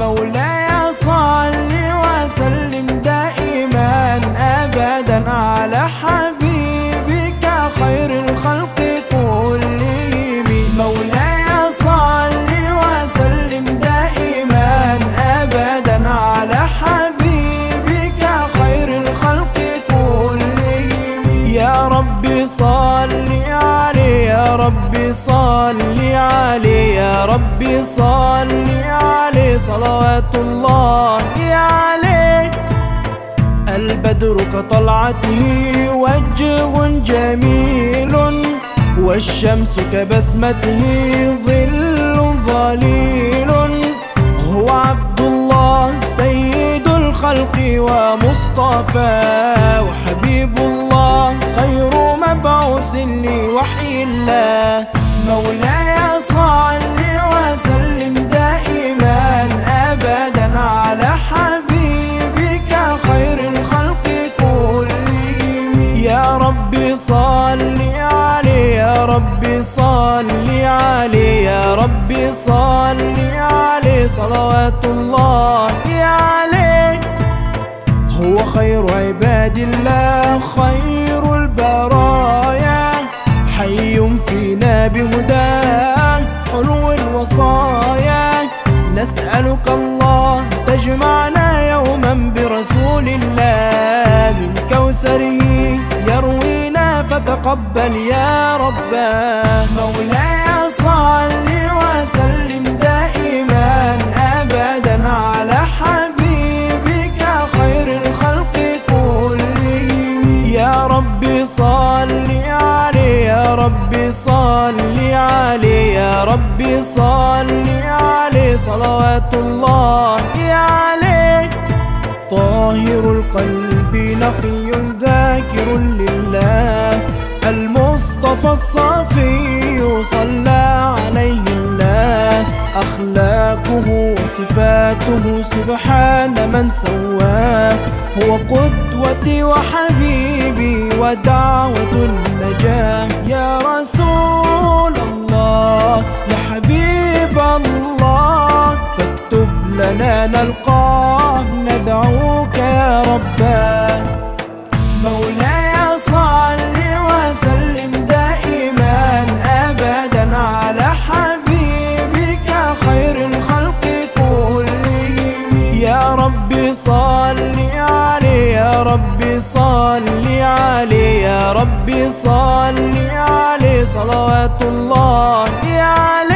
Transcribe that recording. مولاي صلِّ وسلم دائما أبدا على حبيبك خير الخلق كلهم. مولاي صلِّ وسلم دائما أبدا على حبيبك خير الخلق كلهم. يا ربي صلِّ عليه، يا ربي صلِّ عليه، يا ربي صلِّ عليه صلوات الله عليه. البدر كطلعته وجه جميل، والشمس كبسمته ظل ظليل. هو عبد الله سيد الخلق ومصطفى، وحبيب الله خير مبعوث لوحي الله. مولاي صلِّ وسلم دائما أبدا على حبيبك خير الخلق كلهم. يا ربي صلِّ عليه، يا ربي صلِّ عليه، يا ربي صلِّ عليه صلوات الله عليه. هو خير عباد الله خير البرايا، حي فينا بهداه حلو الوصايا. نسألك الله تجمعنا يوما برسول الله، من كوثره يروينا فتقبل يا رباه. مولاي صلِّ وسلم دائما أبدا على حبيبك خير الخلق كلهم. يا ربي صلِّ عليه، يا ربي صلِّ عليه، يا ربي صلِّ عليه صلوات الله عليه. طاهر القلب نقي ذاكر لله، المصطفى الصافي صلى عليه الله. أخلاقه وصفاته سبحان من سواه، هو قدوتي وحبيبي ودعوة النجاة. يا رسول الله، يا حبيب الله، فاكتب لنا نلقاه ندعوك يا رباه. مولاي صلِّ وسلم دائما أبدا على حبيبك خير الخلق كلهم. يا ربي صلِّ عليه، يا ربي صلِّ عليه، يا ربي صلِّ عليه صلوات الله عليه.